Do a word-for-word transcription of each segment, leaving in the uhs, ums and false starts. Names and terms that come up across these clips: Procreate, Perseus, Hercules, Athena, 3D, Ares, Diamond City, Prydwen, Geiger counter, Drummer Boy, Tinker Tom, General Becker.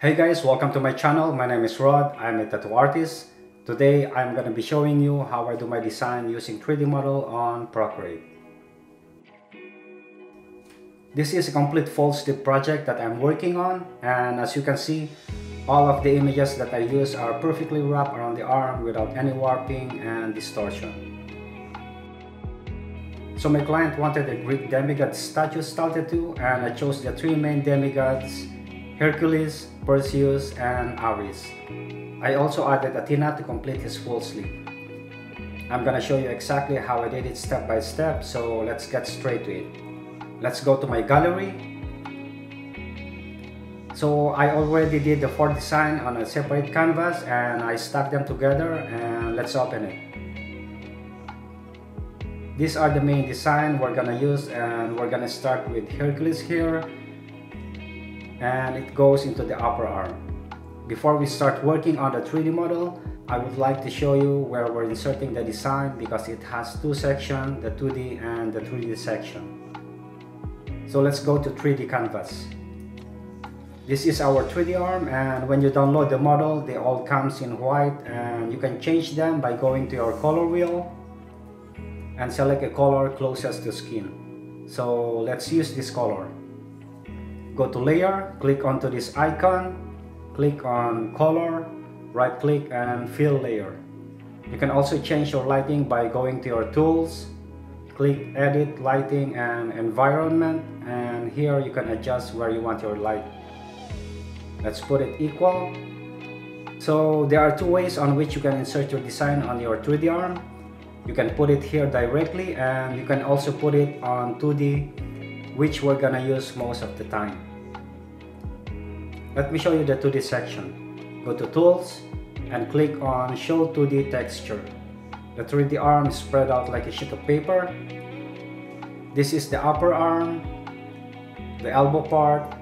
Hey guys, welcome to my channel. My name is Rod. I'm a tattoo artist. Today I'm going to be showing you how I do my design using three D model on Procreate. This is a complete false tip project that I'm working on, and as you can see, all of the images that I use are perfectly wrapped around the arm without any warping and distortion. So my client wanted a Greek demigod statue style tattoo, and I chose the three main demigods: Hercules, Perseus, and Ares. I also added Athena to complete his full sleeve. I'm gonna show you exactly how I did it step by step, so let's get straight to it. Let's go to my gallery. So I already did the fourth design on a separate canvas, and I stacked them together, and let's open it. These are the main design we're gonna use, and we're gonna start with Hercules here. And it goes into the upper arm. Before we start working on the three D model, I would like to show you where we're inserting the design, because it has two sections, the two D and the three D section. So let's go to three D canvas. This is our three D arm, and when you download the model, they all comes in white, and you can change them by going to your color wheel and select a color closest to skin. So let's use this color. Go to layer, click onto this icon, click on color, right click and fill layer. You can also change your lighting by going to your tools, click edit lighting and environment, and here you can adjust where you want your light. Let's put it equal. So there are two ways on which you can insert your design on your three D arm. You can put it here directly, and you can also put it on two D, which we're gonna use most of the time. Let me show you the two D section. Go to tools and click on show two D texture. The three D arm is spread out like a sheet of paper. This is the upper arm, the elbow part,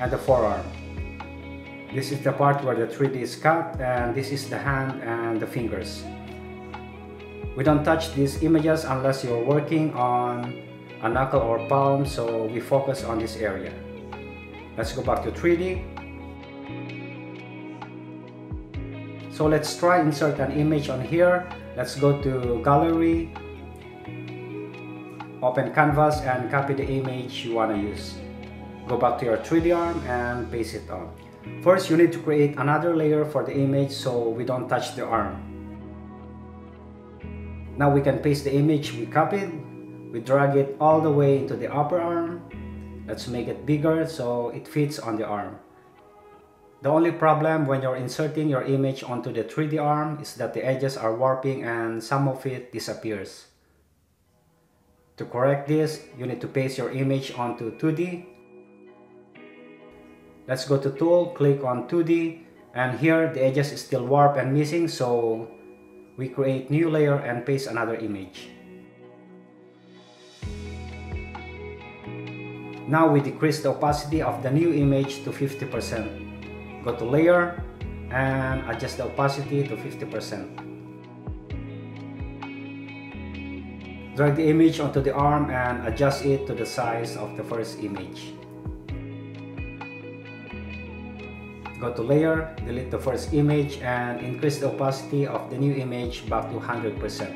and the forearm. This is the part where the three D is cut, and this is the hand and the fingers. We don't touch these images unless you're working on a knuckle or palm, so we focus on this area. Let's go back to three D. So let's try insert an image on here. Let's go to gallery, open canvas, and copy the image you want to use. Go back to your three D arm and paste it on. First, you need to create another layer for the image so we don't touch the arm. Now we can paste the image we copied. We drag it all the way into the upper arm. Let's make it bigger so it fits on the arm. The only problem when you're inserting your image onto the three D arm is that the edges are warping and some of it disappears. To correct this, you need to paste your image onto two D. Let's go to tool, click on two D, and here the edges is still warped and missing, so we create new layer and paste another image. Now we decrease the opacity of the new image to fifty percent. Go to layer and adjust the opacity to fifty percent. Drag the image onto the arm and adjust it to the size of the first image. Go to layer, delete the first image, and increase the opacity of the new image back to one hundred percent.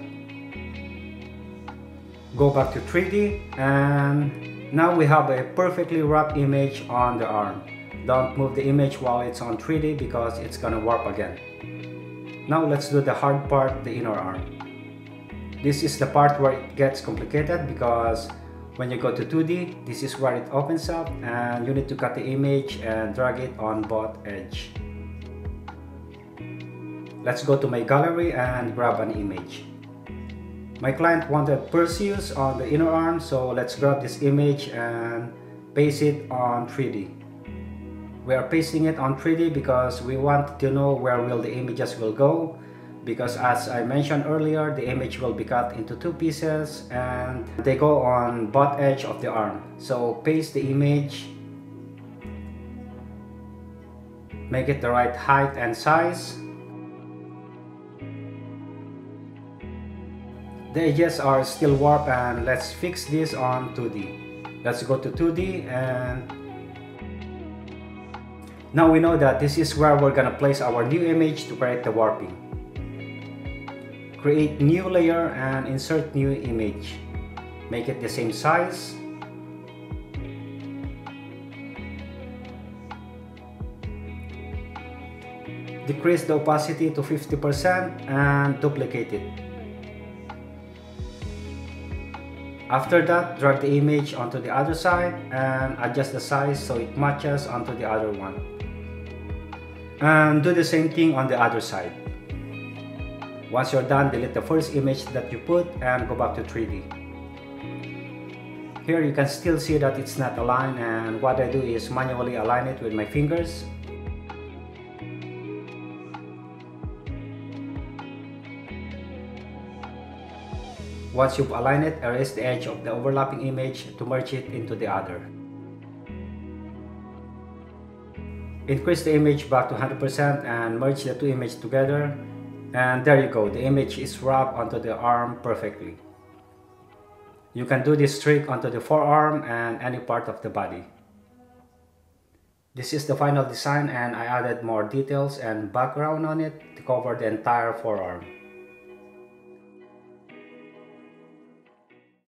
Go back to three D, and now we have a perfectly wrapped image on the arm. Don't move the image while it's on three D because it's gonna warp again. Now let's do the hard part, the inner arm. This is the part where it gets complicated, because when you go to two D, this is where it opens up, and you need to cut the image and drag it on both edges. Let's go to my gallery and grab an image. My client wanted Perseus on the inner arm, so let's grab this image and paste it on three D. We are pasting it on three D because we want to know where will the images will go, because as I mentioned earlier, the image will be cut into two pieces and they go on both edge of the arm. So paste the image, make it the right height and size. The edges are still warped, and let's fix this on two D. Let's go to two D and Now we know that this is where we're gonna place our new image to create the warping. Create new layer and insert new image. Make it the same size. Decrease the opacity to fifty percent and duplicate it. After that, drag the image onto the other side and adjust the size so it matches onto the other one. And do the same thing on the other side. Once you're done, delete the first image that you put and go back to three D. Here you can still see that it's not aligned, and what I do is manually align it with my fingers. Once you've aligned it, erase the edge of the overlapping image to merge it into the other. Increase the image back to one hundred percent and merge the two images together. And there you go, the image is wrapped onto the arm perfectly. You can do this trick onto the forearm and any part of the body. This is the final design, and I added more details and background on it to cover the entire forearm.